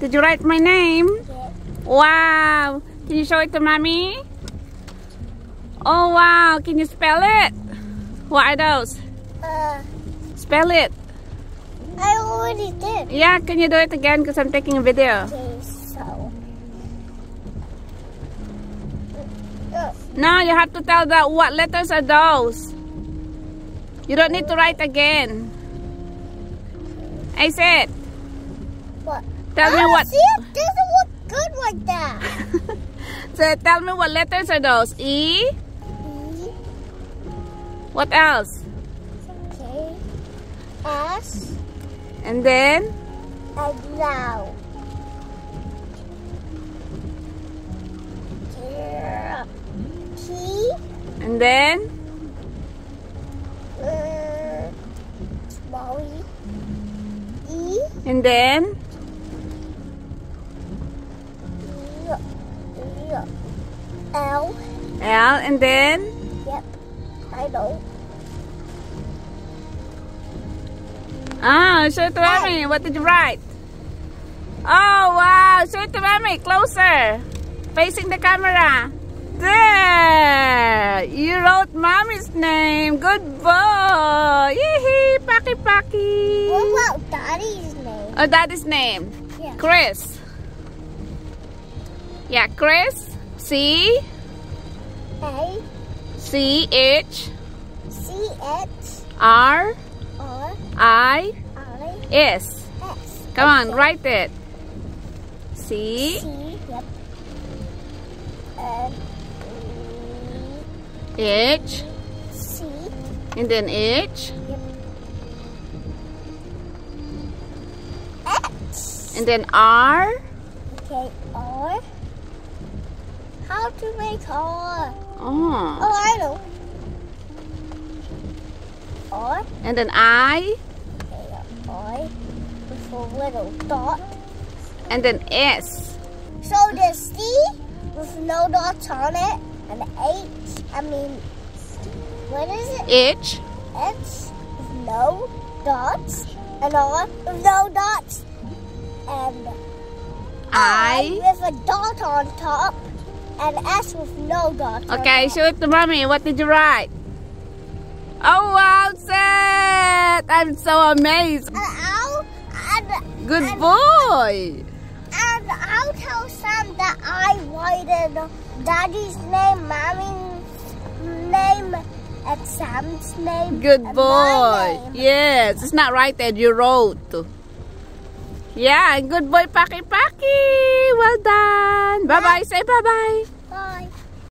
Did you write my name? Yes. Wow. Can you show it to mommy? Oh wow. Can you spell it? What are those? Spell it. I already did. Yeah, can you do it again? Because I'm taking a video. Okay, so. No, you have to tell that what letters are those. You don't need to write again. I said. What? Tell me what. See, it doesn't look good like that. So tell me what letters are those. E. What else? Okay. S. And then? And now. T. And then? Small E. E. And then? L. L. And then? Yep. I know. Ah, show it to Remy. What did you write? Oh, wow. Show it to Remy. Closer. Facing the camera. There. You wrote mommy's name. Good boy. Yee-hee. Paki-paki. What about daddy's name? Oh, daddy's name. Yeah. Chris. Yeah, Chris. C. A. C. H. C. H. R. I S. S. Come on, write it. C. C. Yep. H. C. And then H. Yep. X. And then R. Okay, R. How to make R? Oh. Oh, I know. R. And then I. I with a little dot. And then S. So there's C with no dots on it. And H, what is it? H. H with no dots. And R with no dots. And I with a dot on top. And S with no dots. Okay, show it to mommy. What did you write? Oh wow, Seth! I'm so amazed. Good boy. And I'll tell Sam that I wrote Daddy's name, Mommy's name, and Sam's name. Good boy. Name. Yes, it's not right that you wrote. Yeah, good boy, Paki Paki. Well done. Bye bye. Say bye bye. Bye.